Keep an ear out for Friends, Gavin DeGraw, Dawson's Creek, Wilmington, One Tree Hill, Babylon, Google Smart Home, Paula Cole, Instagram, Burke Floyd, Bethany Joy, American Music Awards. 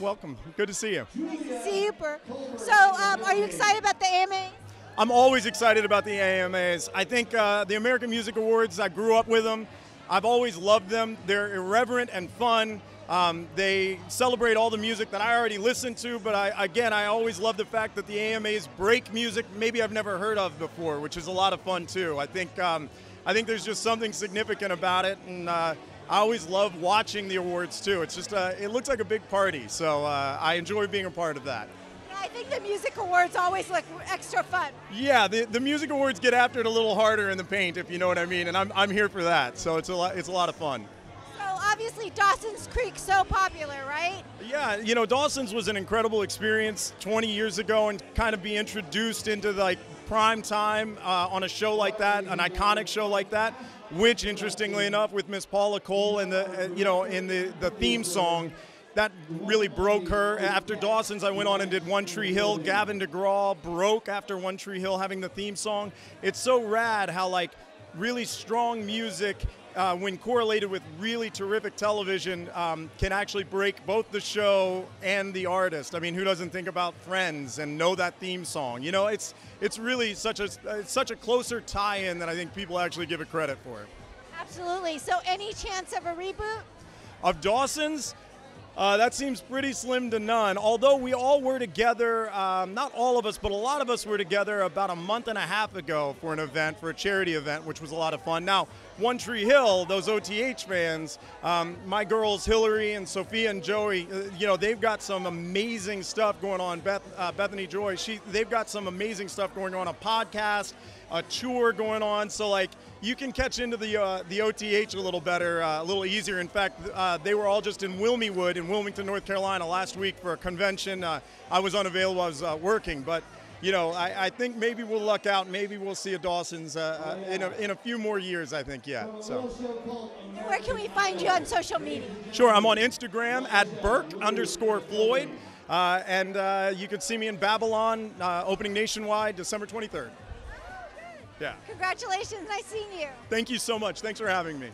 Welcome. Good to see you. Super. So, are you excited about the AMAs? I'm always excited about the AMAs. I think the American Music Awards, I grew up with them. I've always loved them. They're irreverent and fun. They celebrate all the music that I already listen to, but I always love the fact that the AMAs break music maybe I've never heard of before, which is a lot of fun too. I think there's just something significant about it, and I always love watching the awards too. It's just it looks like a big party, so I enjoy being a part of that. Yeah, I think the music awards always look extra fun. Yeah, the music awards get after it a little harder in the paint, if you know what I mean, and I'm here for that. So it's a lot of fun. Obviously, Dawson's Creek, so popular, right? Yeah, you know, Dawson's was an incredible experience 20 years ago, and kind of be introduced into like prime time on a show like that, an iconic show like that, which interestingly enough, with Miss Paula Cole and the in the theme song, that really broke her. After Dawson's, I went on and did One Tree Hill. Gavin DeGraw broke after One Tree Hill having the theme song. It's so rad how like really strong music, when correlated with really terrific television, can actually break both the show and the artist. I mean, who doesn't think about Friends and know that theme song? You know, it's really such a closer tie-in that I think people actually give it credit for. Absolutely. So, any chance of a reboot of Dawson's? That seems pretty slim to none, although we all were together, not all of us, but a lot of us were together about a month and a half ago for an event, for a charity event, which was a lot of fun. Now, One Tree Hill, those OTH fans, my girls Hillary and Sophia and Joey, you know, they've got some amazing stuff going on. Bethany Joy, they've got some amazing stuff going on, a podcast, a tour going on, so like you can catch into the OTH a little better, a little easier. In fact, they were all just in Wilmington, North Carolina last week for a convention. I was unavailable, I was working, but you know, I think maybe we'll luck out, maybe we'll see a Dawson's in a few more years, I think, yeah. So. Where can we find you on social media? Sure, I'm on Instagram at Burke_Floyd, and you can see me in Babylon, opening nationwide December 23rd. Yeah. Congratulations, nice seeing you. Thank you so much. Thanks for having me.